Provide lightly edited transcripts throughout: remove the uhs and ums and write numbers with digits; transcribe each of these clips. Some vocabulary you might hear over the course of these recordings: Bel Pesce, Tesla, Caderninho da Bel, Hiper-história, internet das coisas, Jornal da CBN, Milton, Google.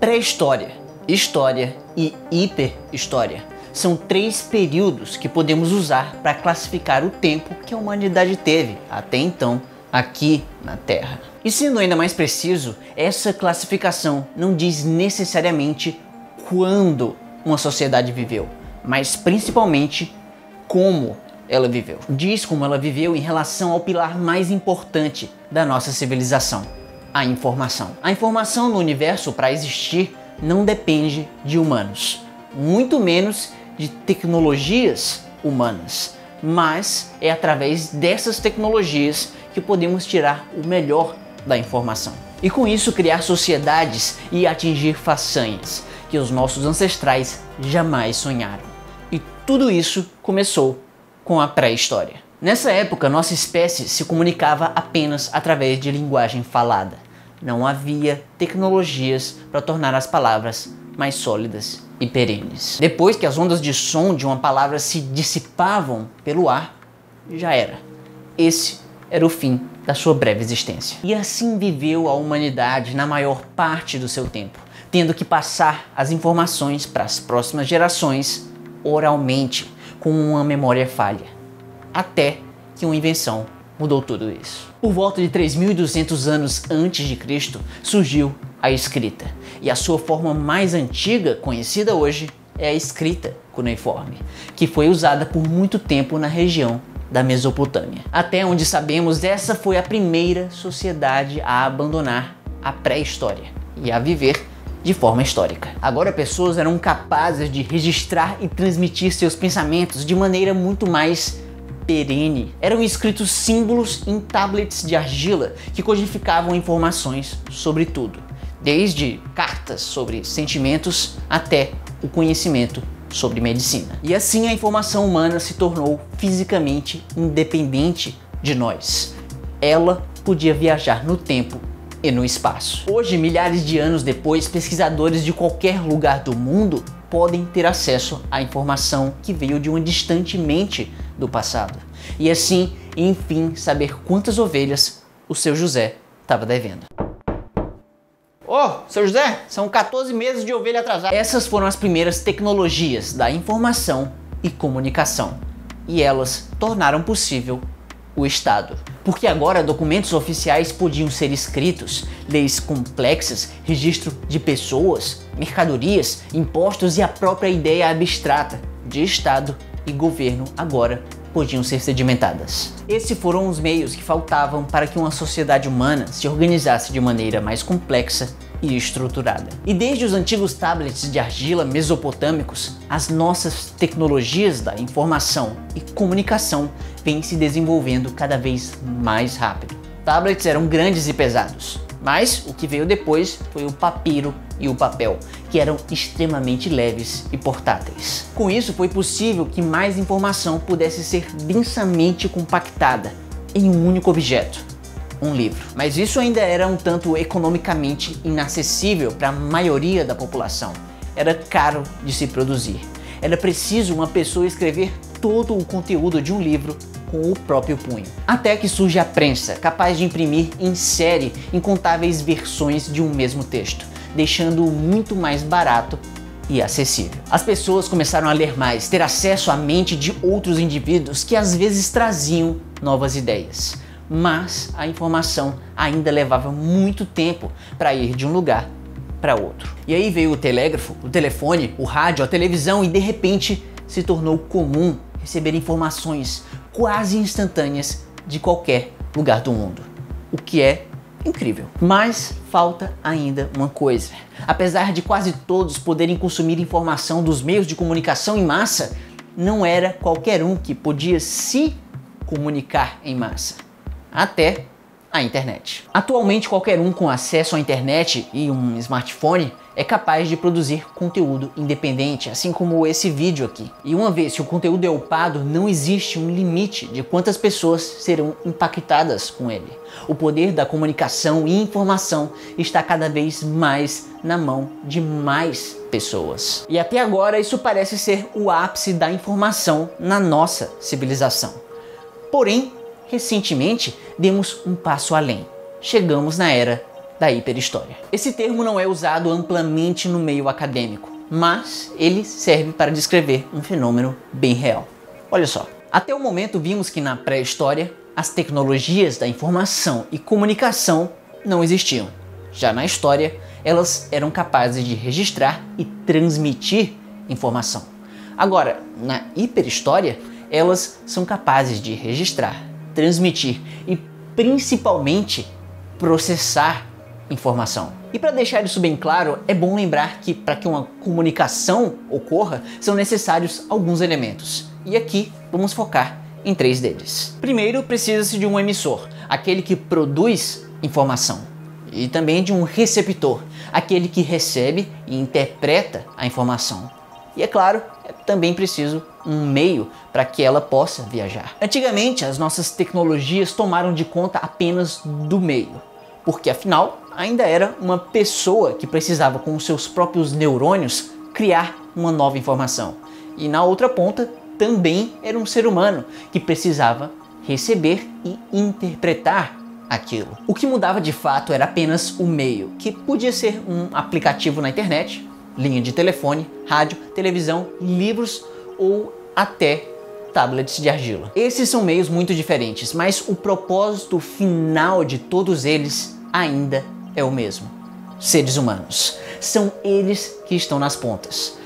Pré-história, história e hiper-história são três períodos que podemos usar para classificar o tempo que a humanidade teve até então aqui na Terra. E sendo ainda mais preciso, essa classificação não diz necessariamente quando uma sociedade viveu, mas principalmente como ela viveu. Diz como ela viveu em relação ao pilar mais importante da nossa civilização: a informação. A informação no universo, para existir, não depende de humanos, muito menos de tecnologias humanas, mas é através dessas tecnologias que podemos tirar o melhor da informação e com isso criar sociedades e atingir façanhas que os nossos ancestrais jamais sonharam. E tudo isso começou com a pré-história. Nessa época, nossa espécie se comunicava apenas através de linguagem falada. Não havia tecnologias para tornar as palavras mais sólidas e perenes. Depois que as ondas de som de uma palavra se dissipavam pelo ar, já era. Esse era o fim da sua breve existência. E assim viveu a humanidade na maior parte do seu tempo, tendo que passar as informações para as próximas gerações oralmente, com uma memória falha, até que uma invenção mudou tudo isso. Por volta de 3.200 anos antes de Cristo, surgiu a escrita, e a sua forma mais antiga conhecida hoje é a escrita cuneiforme, que foi usada por muito tempo na região da Mesopotâmia. Até onde sabemos, essa foi a primeira sociedade a abandonar a pré-história e a viver de forma histórica. Agora, pessoas eram capazes de registrar e transmitir seus pensamentos de maneira muito mais perene. Eram escritos símbolos em tablets de argila que codificavam informações sobre tudo, desde cartas sobre sentimentos até o conhecimento sobre medicina. E assim a informação humana se tornou fisicamente independente de nós. Ela podia viajar no tempo e no espaço. Hoje, milhares de anos depois, pesquisadores de qualquer lugar do mundo podem ter acesso à informação que veio de uma distante mente do passado. E assim, enfim, saber quantas ovelhas o seu José estava devendo. Ô, seu José, são 14 meses de ovelha atrasada. Essas foram as primeiras tecnologias da informação e comunicação, e elas tornaram possível o Estado. Porque agora documentos oficiais podiam ser escritos, leis complexas, registro de pessoas, mercadorias, impostos e a própria ideia abstrata de Estado e governo agora podiam ser sedimentadas. Esses foram os meios que faltavam para que uma sociedade humana se organizasse de maneira mais complexa e estruturada. E desde os antigos tablets de argila mesopotâmicos, as nossas tecnologias da informação e comunicação vêm se desenvolvendo cada vez mais rápido. Tablets eram grandes e pesados, mas o que veio depois foi o papiro e o papel, que eram extremamente leves e portáteis. Com isso, foi possível que mais informação pudesse ser densamente compactada em um único objeto, um livro. Mas isso ainda era um tanto economicamente inacessível para a maioria da população. Era caro de se produzir. Era preciso uma pessoa escrever todo o conteúdo de um livro com o próprio punho. Até que surge a prensa, capaz de imprimir em série incontáveis versões de um mesmo texto, deixando-o muito mais barato e acessível. As pessoas começaram a ler mais, ter acesso à mente de outros indivíduos que às vezes traziam novas ideias. Mas a informação ainda levava muito tempo para ir de um lugar para outro. E aí veio o telégrafo, o telefone, o rádio, a televisão, e de repente se tornou comum receber informações quase instantâneas de qualquer lugar do mundo, o que é incrível. Mas falta ainda uma coisa. Apesar de quase todos poderem consumir informação dos meios de comunicação em massa, não era qualquer um que podia se comunicar em massa, até a internet. Atualmente, qualquer um com acesso à internet e um smartphone é capaz de produzir conteúdo independente, assim como esse vídeo aqui. E uma vez que o conteúdo é upado, não existe um limite de quantas pessoas serão impactadas com ele. O poder da comunicação e informação está cada vez mais na mão de mais pessoas. E até agora, isso parece ser o ápice da informação na nossa civilização. Porém, recentemente, demos um passo além. Chegamos na era da hiperhistória. Esse termo não é usado amplamente no meio acadêmico, mas ele serve para descrever um fenômeno bem real. Olha só, até o momento vimos que na pré-história as tecnologias da informação e comunicação não existiam. Já na história, elas eram capazes de registrar e transmitir informação. Agora, na hiperhistória, elas são capazes de registrar, transmitir e principalmente processar informação. E para deixar isso bem claro, é bom lembrar que para que uma comunicação ocorra, são necessários alguns elementos. E aqui vamos focar em três deles. Primeiro, precisa-se de um emissor, aquele que produz informação, e também de um receptor, aquele que recebe e interpreta a informação. E é claro, também preciso um meio para que ela possa viajar. Antigamente, as nossas tecnologias tomaram de conta apenas do meio, porque afinal, ainda era uma pessoa que precisava, com seus próprios neurônios, criar uma nova informação. E na outra ponta, também era um ser humano que precisava receber e interpretar aquilo. O que mudava de fato era apenas o meio, que podia ser um aplicativo na internet, linha de telefone, rádio, televisão, livros ou até tablets de argila. Esses são meios muito diferentes, mas o propósito final de todos eles ainda é o mesmo. Seres humanos. São eles que estão nas pontas.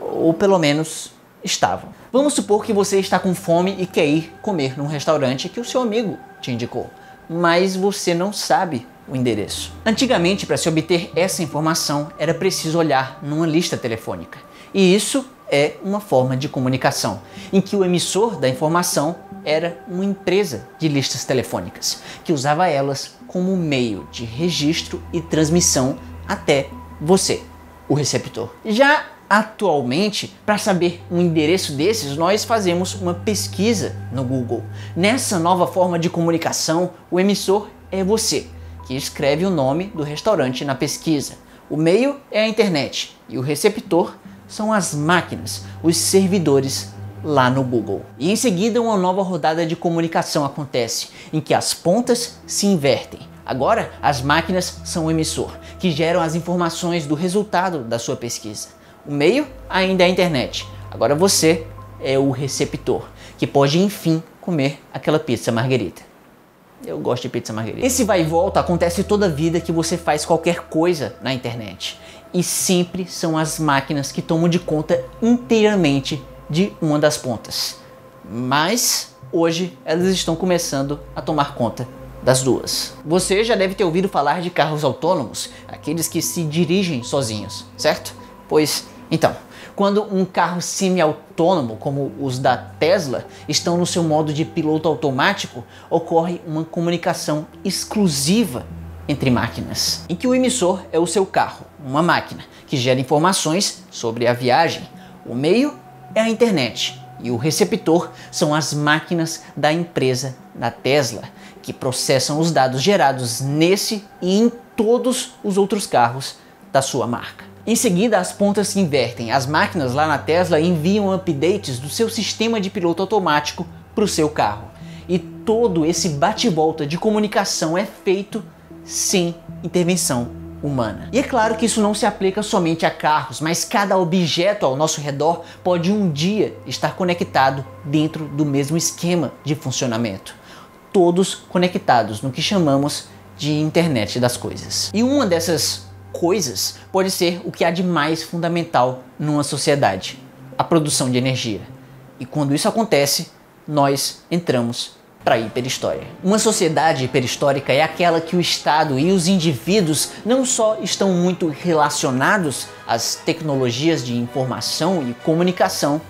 Ou pelo menos estavam. Vamos supor que você está com fome e quer ir comer num restaurante que o seu amigo te indicou, mas você não sabe o endereço. Antigamente, para se obter essa informação, era preciso olhar numa lista telefônica. E isso é uma forma de comunicação, em que o emissor da informação era uma empresa de listas telefônicas, que usava elas como meio de registro e transmissão até você, o receptor. Já atualmente, para saber um endereço desses, nós fazemos uma pesquisa no Google. Nessa nova forma de comunicação, o emissor é você, que escreve o nome do restaurante na pesquisa. O meio é a internet e o receptor são as máquinas, os servidores lá no Google. E em seguida, uma nova rodada de comunicação acontece, em que as pontas se invertem. Agora, as máquinas são o emissor, que geram as informações do resultado da sua pesquisa. O meio ainda é a internet. Agora você é o receptor, que pode, enfim, comer aquela pizza margarita. Eu gosto de pizza margarita. Esse vai e volta acontece toda a vida que você faz qualquer coisa na internet. E sempre são as máquinas que tomam de conta inteiramente de uma das pontas. Mas hoje elas estão começando a tomar conta das duas. Você já deve ter ouvido falar de carros autônomos, aqueles que se dirigem sozinhos, certo? Pois então, quando um carro semi-autônomo, como os da Tesla, estão no seu modo de piloto automático, ocorre uma comunicação exclusiva entre máquinas, em que o emissor é o seu carro, uma máquina, que gera informações sobre a viagem. O meio é a internet e o receptor são as máquinas da empresa da Tesla, que processam os dados gerados nesse e em todos os outros carros da sua marca. Em seguida, as pontas se invertem. As máquinas lá na Tesla enviam updates do seu sistema de piloto automático para o seu carro. E todo esse bate-volta de comunicação é feito sem intervenção humana. E é claro que isso não se aplica somente a carros, mas cada objeto ao nosso redor pode um dia estar conectado dentro do mesmo esquema de funcionamento. Todos conectados no que chamamos de internet das coisas. E uma dessas coisas pode ser o que há de mais fundamental numa sociedade: a produção de energia. E quando isso acontece, nós entramos para a hiperhistória. Uma sociedade hiperhistórica é aquela que o Estado e os indivíduos não só estão muito relacionados às tecnologias de informação e comunicação,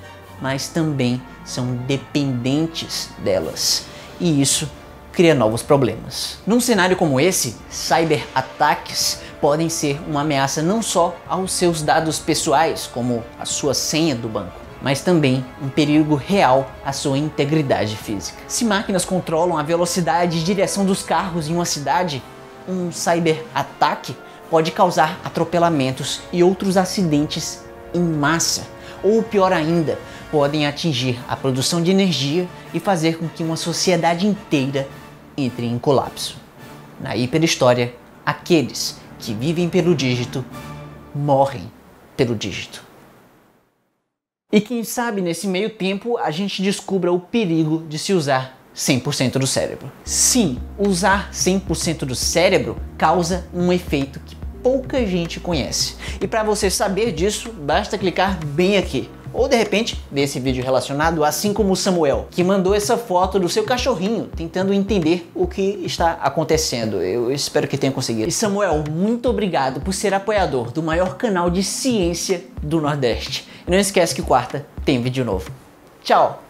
mas também são dependentes delas. E isso cria novos problemas. Num cenário como esse, cyberataques podem ser uma ameaça não só aos seus dados pessoais, como a sua senha do banco, mas também um perigo real à sua integridade física. Se máquinas controlam a velocidade e direção dos carros em uma cidade, um cyberataque pode causar atropelamentos e outros acidentes em massa. Ou pior ainda, podem atingir a produção de energia e fazer com que uma sociedade inteira entre em colapso. Na hiperhistória, Aqueles que vivem pelo dígito morrem pelo dígito. E quem sabe nesse meio tempo a gente descubra o perigo de se usar 100% do cérebro. Sim, usar 100% do cérebro causa um efeito que pouca gente conhece. E para você saber disso, basta clicar bem aqui. Ou de repente, ver esse vídeo relacionado, assim como o Samuel, que mandou essa foto do seu cachorrinho, tentando entender o que está acontecendo. Eu espero que tenha conseguido. E Samuel, muito obrigado por ser apoiador do maior canal de ciência do Nordeste. E não esquece que quarta tem vídeo novo. Tchau!